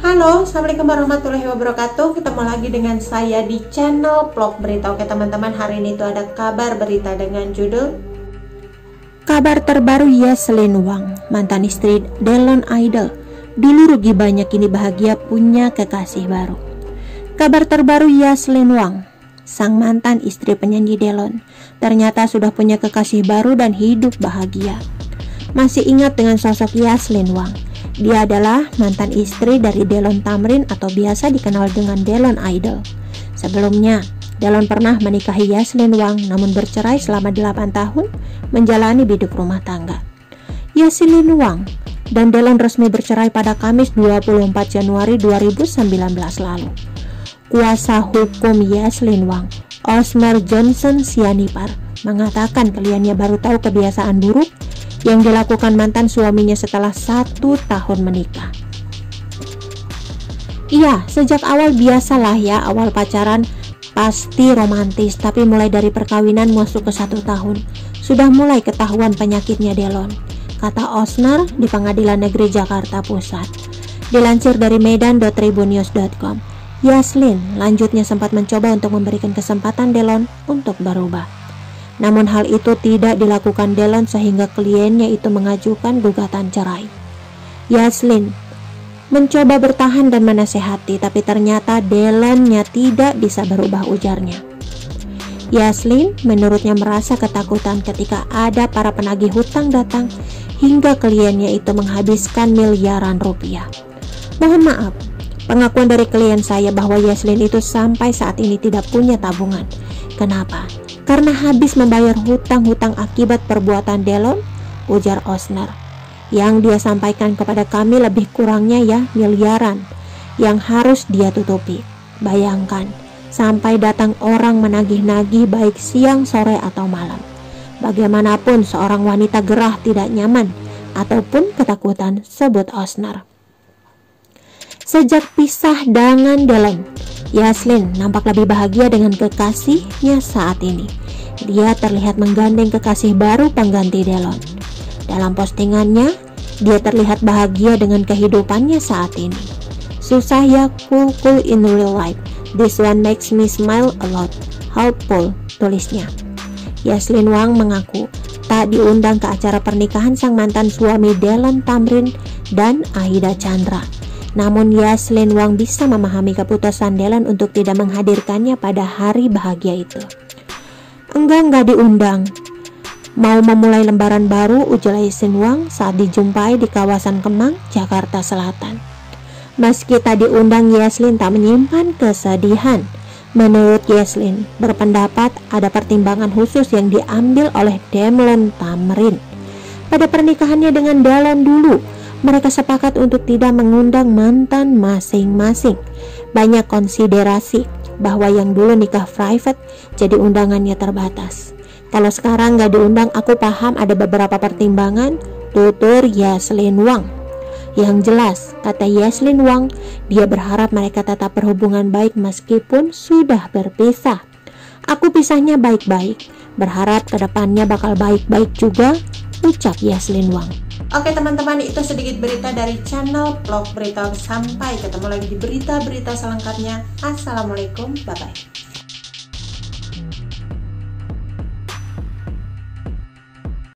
Halo, assalamualaikum warahmatullahi wabarakatuh. Ketemu lagi dengan saya di channel vlog berita. Oke teman-teman, hari ini itu ada kabar berita dengan judul kabar terbaru Yeslin Wang, mantan istri Delon Idol, dulu rugi banyak kini bahagia punya kekasih baru. Kabar terbaru Yeslin Wang, sang mantan istri penyanyi Delon, ternyata sudah punya kekasih baru dan hidup bahagia. Masih ingat dengan sosok Yeslin Wang? Dia adalah mantan istri dari Delon Tamrin atau biasa dikenal dengan Delon Idol. Sebelumnya, Delon pernah menikahi Yeslin Wang namun bercerai selama 8 tahun menjalani hidup rumah tangga. Yeslin Wang dan Delon resmi bercerai pada Kamis 24 Januari 2019 lalu. Kuasa hukum Yeslin Wang, Osmer Johnson Sianipar, mengatakan kliennya baru tahu kebiasaan buruk yang dilakukan mantan suaminya setelah 1 tahun menikah. Iya, sejak awal biasalah ya, awal pacaran pasti romantis, tapi mulai dari perkawinan masuk ke 1 tahun sudah mulai ketahuan penyakitnya Delon, kata Osmer di Pengadilan Negeri Jakarta Pusat. Dilansir dari medan.tribunnews.com, Yeslin lanjutnya sempat mencoba untuk memberikan kesempatan Delon untuk berubah. Namun hal itu tidak dilakukan Delon sehingga kliennya itu mengajukan gugatan cerai. Yeslin mencoba bertahan dan menasehati, tapi ternyata Delonnya tidak bisa berubah, ujarnya. Yeslin menurutnya merasa ketakutan ketika ada para penagih hutang datang hingga kliennya itu menghabiskan miliaran rupiah. Mohon maaf, pengakuan dari klien saya bahwa Yeslin itu sampai saat ini tidak punya tabungan. Kenapa? Karena habis membayar hutang-hutang akibat perbuatan Delon, ujar Osmer. Yang dia sampaikan kepada kami lebih kurangnya ya miliaran yang harus dia tutupi. Bayangkan, sampai datang orang menagih-nagih baik siang, sore, atau malam. Bagaimanapun seorang wanita gerah, tidak nyaman ataupun ketakutan, sebut Osmer. Sejak pisah dengan Delon, Yeslin nampak lebih bahagia dengan kekasihnya saat ini. Dia terlihat menggandeng kekasih baru pengganti Delon. Dalam postingannya, dia terlihat bahagia dengan kehidupannya saat ini. Susah ya, cool in real life. This one makes me smile a lot. Helpful, tulisnya. Yeslin Wang mengaku tak diundang ke acara pernikahan sang mantan suami Delon Tamrin dan Ahida Chandra. Namun Yeslin Wang bisa memahami keputusan Delon untuk tidak menghadirkannya pada hari bahagia itu. Enggak diundang. Mau memulai lembaran baru, ujar Yeslin Wang saat dijumpai di kawasan Kemang, Jakarta Selatan. Meski tak diundang, Yeslin tak menyimpan kesedihan. Menurut Yeslin, berpendapat ada pertimbangan khusus yang diambil oleh Delon Tamrin. Pada pernikahannya dengan Delon dulu, mereka sepakat untuk tidak mengundang mantan masing-masing. Banyak konsiderasi bahwa yang dulu nikah private jadi undangannya terbatas. Kalau sekarang gak diundang, aku paham ada beberapa pertimbangan, tutur Yeslin Wang. Yang jelas, kata Yeslin Wang, dia berharap mereka tetap berhubungan baik meskipun sudah berpisah. Aku pisahnya baik-baik, berharap kedepannya bakal baik-baik juga, ucap Yeslin Wang. Oke teman-teman, itu sedikit berita dari channel vlog berita. Sampai ketemu lagi di berita-berita selengkapnya. Assalamualaikum, bye-bye.